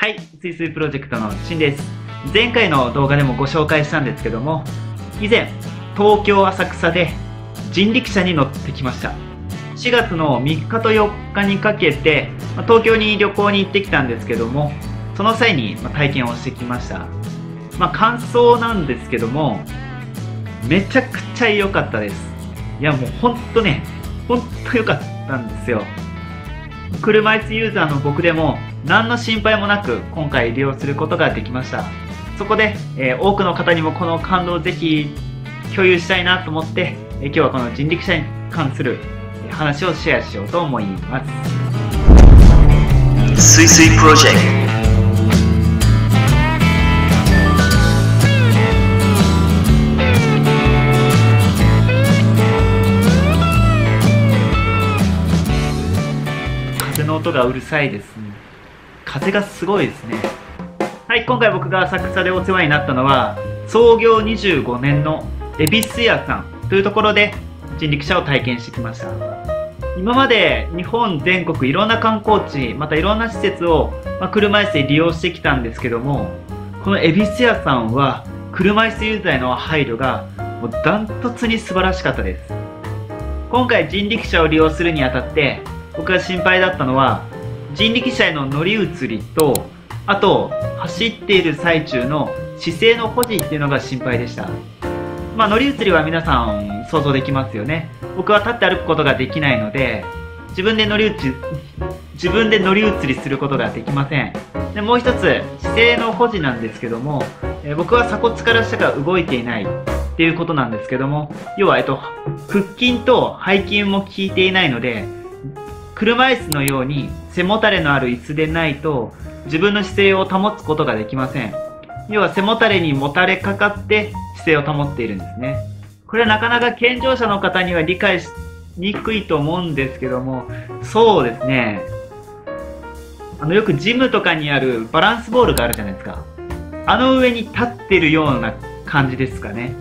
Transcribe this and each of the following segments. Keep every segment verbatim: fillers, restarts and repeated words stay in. はい、すいすいプロジェクトのしんです。前回の動画でもご紹介したんですけども、以前、東京浅草で人力車に乗ってきました。しがつのみっかとよっかにかけて、東京に旅行に行ってきたんですけども、その際に体験をしてきました。まあ、感想なんですけども、めちゃくちゃ良かったです。いや、もうほんとね、ほんと良かったんですよ。車椅子ユーザーの僕でも何の心配もなく今回利用することができました。そこで、えー、多くの方にもこの感動をぜひ共有したいなと思って、えー、今日はこの人力車に関する話をシェアしようと思います。すいすいプロジェクト。音がうるさいですね。風がすごいですね。はい、今回僕が浅草でお世話になったのは創業にじゅうごねんの恵比寿屋さんというところで人力車を体験してきました。今まで日本全国いろんな観光地、またいろんな施設を、まあ、車椅子で利用してきたんですけども、この恵比寿屋さんは車椅子ユーザーへの配慮がもうダントツに素晴らしかったです。今回人力車を利用するにあたって僕が心配だったのは人力車への乗り移りと、あと走っている最中の姿勢の保持っていうのが心配でした。まあ乗り移りは皆さん想像できますよね。僕は立って歩くことができないので自分で乗り移り自分で乗り移りすることができません。でもう一つ姿勢の保持なんですけども、え僕は鎖骨から下が動いていないっていうことなんですけども、要は、えっと、腹筋と背筋も効いていないので車椅子のように背もたれのある椅子でないと自分の姿勢を保つことができません。要は背もたれにもたれかかって姿勢を保っているんですね。これはなかなか健常者の方には理解しにくいと思うんですけども、そうですね。あのよくジムとかにあるバランスボールがあるじゃないですか。あの上に立ってるような感じですかね。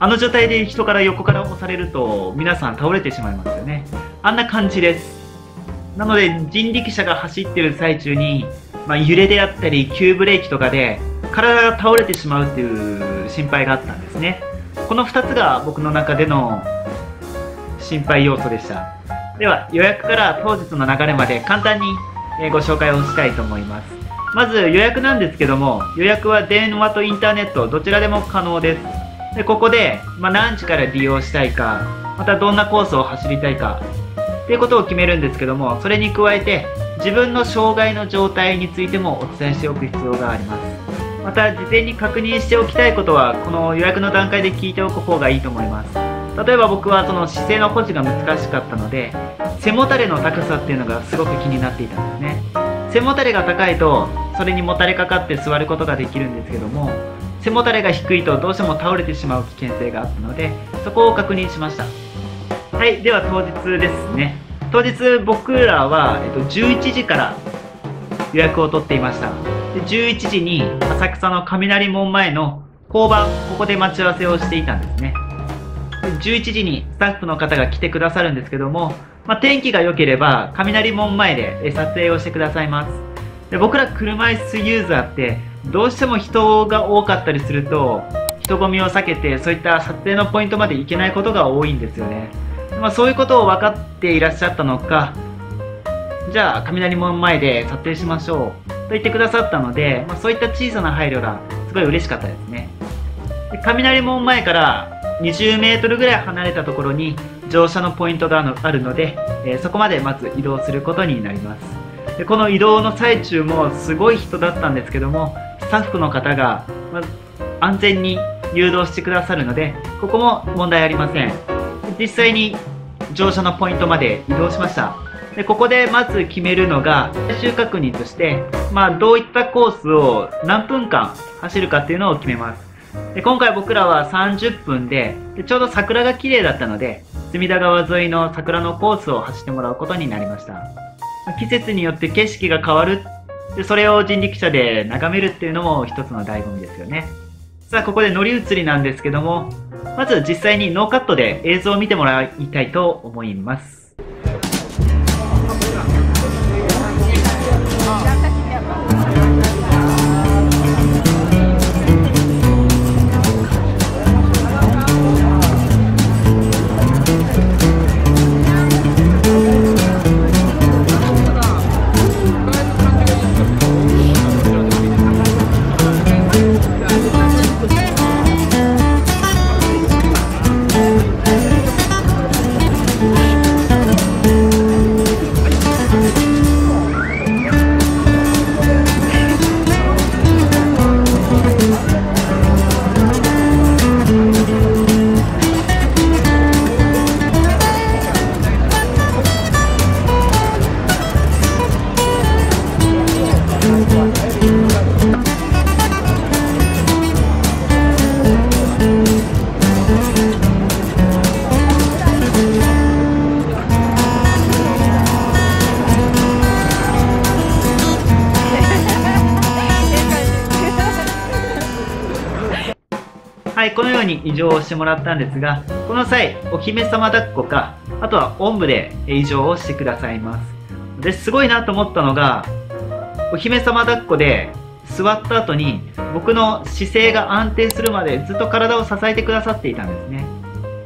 あの状態で人から横から押されると皆さん倒れてしまいますよね。あんな感じです。なので人力車が走ってる最中に、まあ、揺れであったり急ブレーキとかで体が倒れてしまうっていう心配があったんですね。このふたつが僕の中での心配要素でした。では予約から当日の流れまで簡単にご紹介をしたいと思います。まず予約なんですけども、予約は電話とインターネットどちらでも可能です。でここで、まあ、何時から利用したいか、またどんなコースを走りたいかということを決めるんですけども、それに加えて自分の障害の状態についてもお伝えしておく必要があります。また事前に確認しておきたいことはこの予約の段階で聞いておく方がいいと思います。例えば僕はその姿勢の保持が難しかったので背もたれの高さっていうのがすごく気になっていたんですね。背もたれが高いとそれにもたれかかって座ることができるんですけども、背もたれが低いとどうしても倒れてしまう危険性があったのでそこを確認しました。はい、では当日ですね。当日僕らは、えっと、じゅういちじから予約を取っていました。でじゅういちじに浅草の雷門前の交番、ここで待ち合わせをしていたんですね。でじゅういちじにスタッフの方が来てくださるんですけども、まあ、天気が良ければ雷門前で撮影をしてくださいます。で僕ら車椅子ユーザーってどうしても人が多かったりすると人混みを避けてそういった撮影のポイントまで行けないことが多いんですよね。まあそういうことを分かっていらっしゃったのか、じゃあ雷門前で撮影しましょうと言ってくださったので、まあ、そういった小さな配慮がすごい嬉しかったですね。で雷門前からにじゅうメートルぐらい離れたところに乗車のポイントがあるので、えー、そこまでまず移動することになります。でこの移動の最中もすごい人だったんですけども、スタッフの方が安全に誘導してくださるのでここも問題ありません。実際に乗車のポイントまで移動しました。でここでまず決めるのが最終確認として、まあ、どういったコースを何分間走るかっていうのを決めます。で今回僕らはさんじゅっぷん で, でちょうど桜が綺麗だったので隅田川沿いの桜のコースを走ってもらうことになりました。季節によって景色が変わる、でそれを人力車で眺めるっていうのも一つの醍醐味ですよね。さあここで乗り移りなんですけども、まず実際にノーカットで映像を見てもらいたいと思います。はい、このように移乗をしてもらったんですが、この際お姫様抱っこか、あとはおんぶで移乗をしてくださいます。ですごいなと思ったのが、お姫様抱っこで座った後に僕の姿勢が安定するまでずっと体を支えてくださっていたんですね。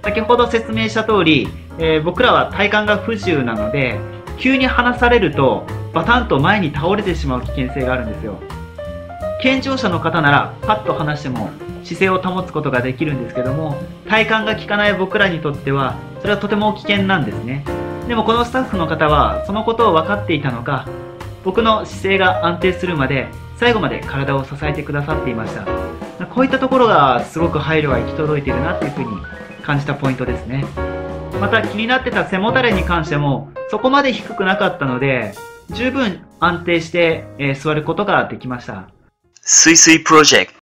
先ほど説明した通り、えー、僕らは体幹が不自由なので、急に離されるとバタンと前に倒れてしまう危険性があるんですよ。健常者の方ならパッと離しても姿勢を保つことができるんですけども、体幹が効かない僕らにとってはそれはとても危険なんですね。でもこのスタッフの方はそのことを分かっていたのか、僕の姿勢が安定するまで最後まで体を支えてくださっていました。こういったところがすごく配慮が行き届いているなというふうに感じたポイントですね。また気になってた背もたれに関してもそこまで低くなかったので、十分安定して、えー、座ることができました。すいすいプロジェクト。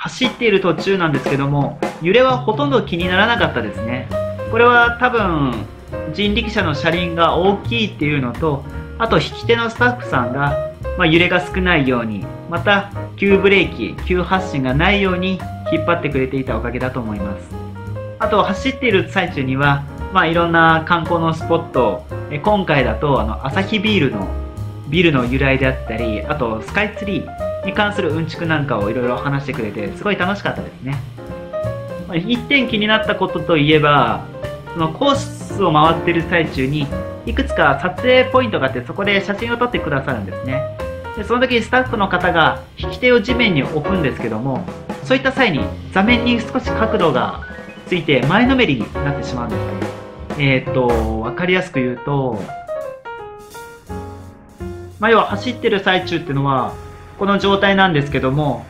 走っている途中なんですけども、揺れはほとんど気にならなかったですね。これは多分人力車の車輪が大きいっていうのと、あと引き手のスタッフさんが、まあ、揺れが少ないように、また急ブレーキ急発進がないように引っ張ってくれていたおかげだと思います。あと走っている最中には、まあ、いろんな観光のスポット、今回だとあのアサヒビールのビルの由来であったり、あとスカイツリーに関するうんちくなんかをいろいろ話してくれて、すごい楽しかったですね。一点気になったことといえば、そのコースを回っている最中にいくつか撮影ポイントがあって、そこで写真を撮ってくださるんですね。でその時スタッフの方が引き手を地面に置くんですけども、そういった際に座面に少し角度がついて前のめりになってしまうんですね。えー、っと分かりやすく言うと、まあ、要は走ってる最中っていうのはこの状態なんですけども、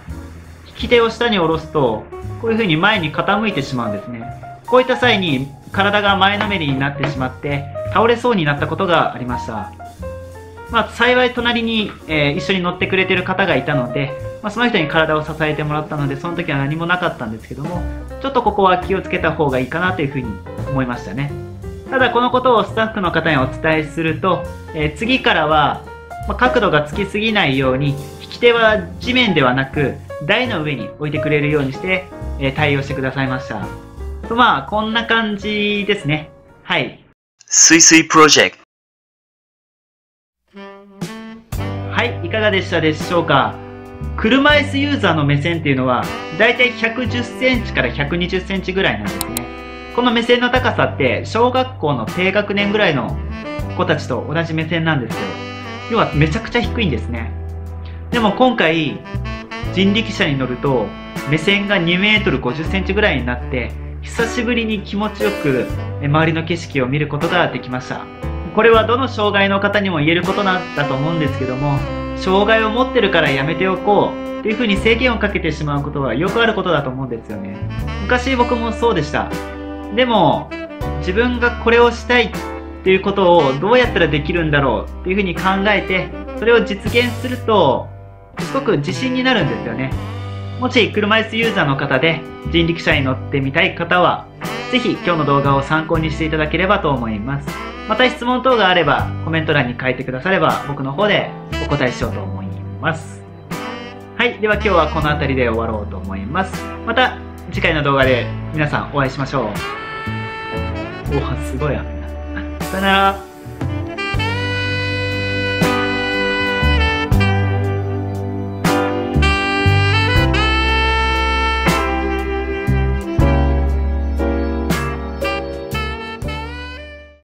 引き手を下に下ろすとこういう風に前に傾いてしまうんですね。こういった際に体が前のめりになってしまって倒れそうになったことがありました。まあ、幸い隣に、えー、一緒に乗ってくれてる方がいたので、まあ、その人に体を支えてもらったので、その時は何もなかったんですけども、ちょっとここは気をつけた方がいいかなという風に思いましたね。ただこのことをスタッフの方にお伝えすると、えー、次からは角度がつきすぎないように引き手は地面ではなく台の上に置いてくれるようにして、えー、対応してくださいました。とまあこんな感じですね。はい、すいすいプロジェクト。はい、いかがでしたでしょうか。車椅子ユーザーの目線っていうのはだいたいひゃくじゅっセンチからひゃくにじゅっセンチぐらいなんですね。この目線の高さって小学校の低学年ぐらいの子たちと同じ目線なんですよ。要はめちゃくちゃ低いんですね。でも今回人力車に乗ると目線がにメートルごじゅっセンチぐらいになって、久しぶりに気持ちよく周りの景色を見ることができました。これはどの障害の方にも言えることなんだと思うんですけども、障害を持ってるからやめておこうっていうふうに制限をかけてしまうことはよくあることだと思うんですよね。昔僕もそうでした。でも自分がこれをしたいっていうことをどうやったらできるんだろうっていうふうに考えて、それを実現するとすごく自信になるんですよね。もし車椅子ユーザーの方で人力車に乗ってみたい方は、ぜひ今日の動画を参考にしていただければと思います。また質問等があればコメント欄に書いてくだされば、僕の方でお答えしようと思います。はい、では今日はこの辺りで終わろうと思います。また次回の動画で皆さんお会いしましょう。おお、すごい雨だ。さよなら。